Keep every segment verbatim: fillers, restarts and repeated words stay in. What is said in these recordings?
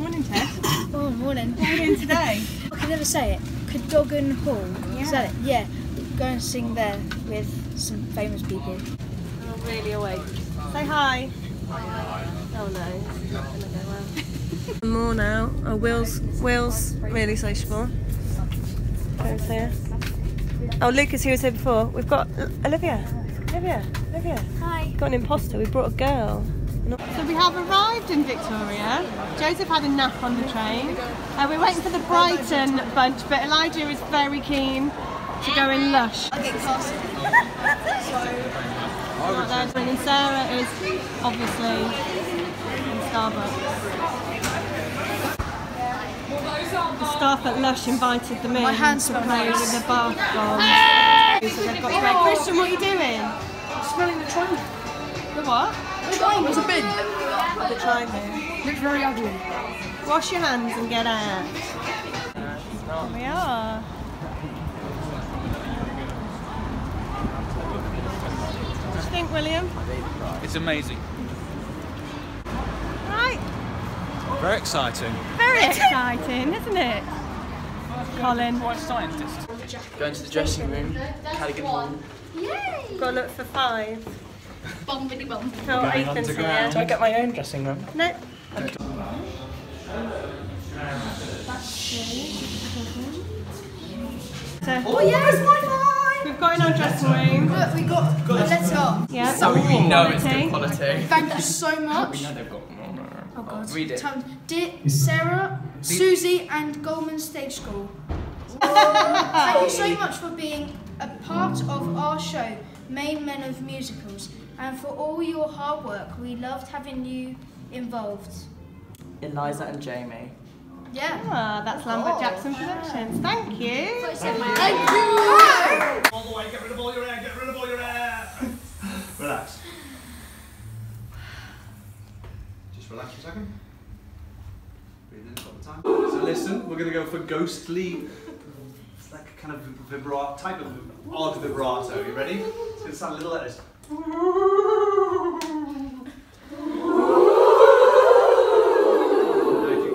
Morning, Ted. Oh, morning. What are you doing today? I can never say it. Cadogan Hall. Yeah. Is that it? Yeah. Go and sing there with some famous people. I'm really awake. Say hi. Hi. Oh no. Not gonna go well. More now. Oh, Will's Will's really sociable. Who's here? Oh, Lucas, who was here before. We've got Olivia. Olivia. Olivia. Hi. We've got an imposter. We brought a girl. So we have arrived in Victoria. Joseph had a nap on the train. Uh, we're waiting for the Brighton bunch, but Elijah is very keen to go in Lush. Okay, cost. And Sarah is obviously in Starbucks. The staff at Lush invited them in My hands to play nice. with the bath bombs. So they've got Greg. Christian, what are you doing? I'm smelling the train. The what? It's a bin. The chime there. Looks very ugly. Wash your hands and get out. Here we are. What do you think, William? It's amazing. Right. Very exciting. Very exciting, isn't it? Colin. Quite a scientist. Going to the dressing room. Had a good one. Yay! Got to look for five. Bum bitty bum. So do I get my own dressing room? No. Okay. So, oh yes, Wi-Fi! We've got in our dressing room. Look, we got a letter. Yeah. So we know it's good quality. Thank you so much. We know they've got more. Oh God. Read it. Dear Sarah, Susie, and Goldman Stage School. Thank you so much for being a part of our show, Main Men of Musicals, and for all your hard work. We loved having you involved. Eliza and Jamie. Yeah. Ah, that's Lambert oh, Jackson Productions. Yeah. Thank you. Thank, Thank you. you. Thank you. All the way, get rid of all your air, get rid of all your air. Relax. Just relax for a second. Breathe in all the time. So listen, we're going to go for ghostly. It's like a kind of vibrato, type of odd vibrato. You ready? It's going to sound a little like this. If you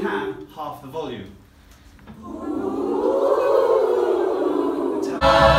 can, half the volume. Yeah.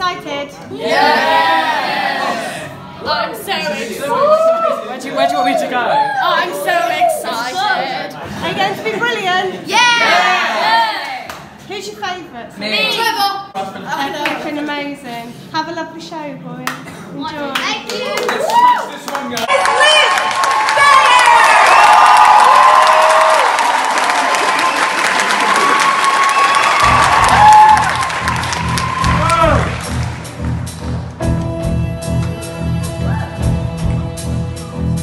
excited? Yes! yes. Oh, I'm so excited. Where do, you, where do you want me to go? Oh, I'm so excited. Are you going to be brilliant? Yeah! yeah. Who's your favourite? Me. Me. Trevor. That's been amazing. Have a lovely show, boys. Enjoy. Thank you. Let's this one, guys.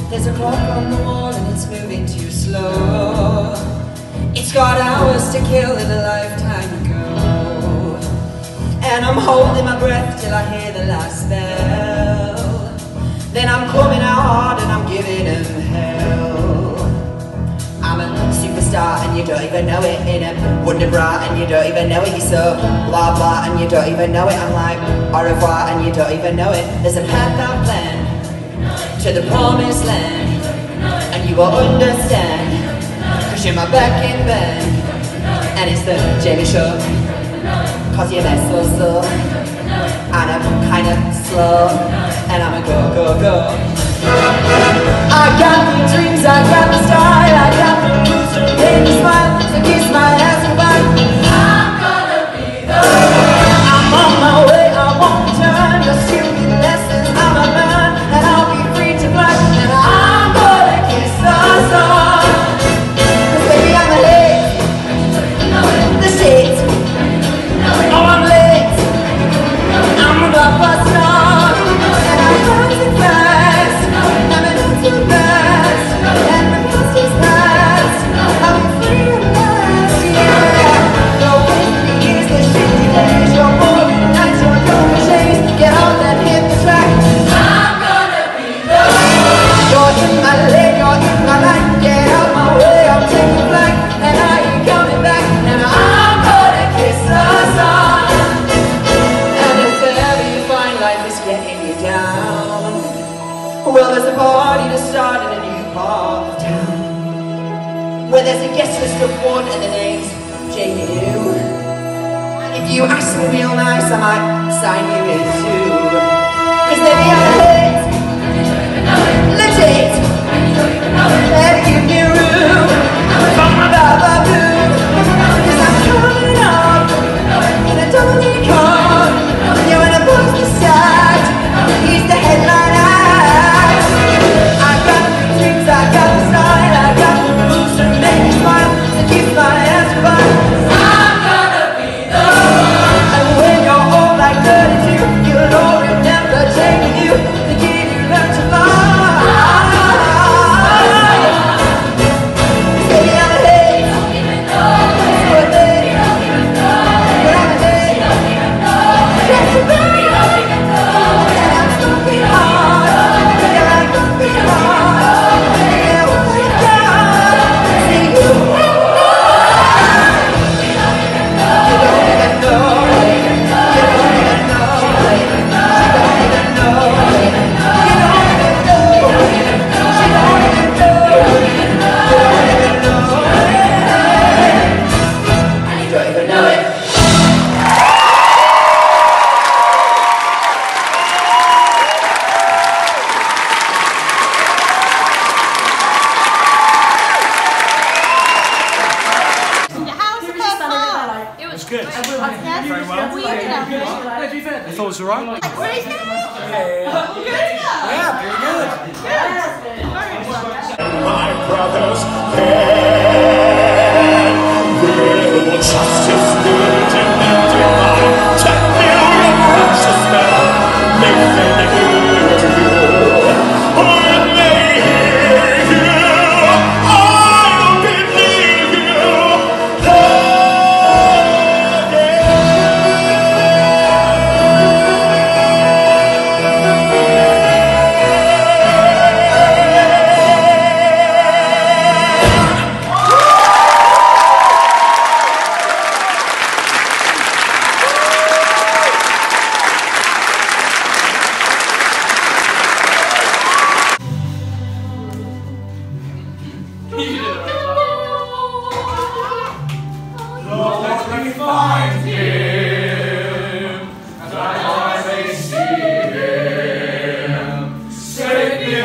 There's a clock on the wall and it's moving too slow. It's got hours to kill in a lifetime ago. And I'm holding my breath till I hear the last bell. Then I'm coming out hard and I'm giving them hell. I'm a superstar and you don't even know it. In a wonder bra and you don't even know it. You're so blah blah and you don't even know it. I'm like au revoir and you don't even know it. There's a path I've planned to the promised land, and you will understand, cause you're my backing band. And it's the Jamie show, cause you're mess so slow, and I'm kinda slow, and I'ma go, go, go. I got the dreams, I got the style, I got the moves, so make me smile, so kiss my ass and bite. I'm gonna be the one. I'm on my way, I won't return, just give me lessons, I'm a man.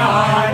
I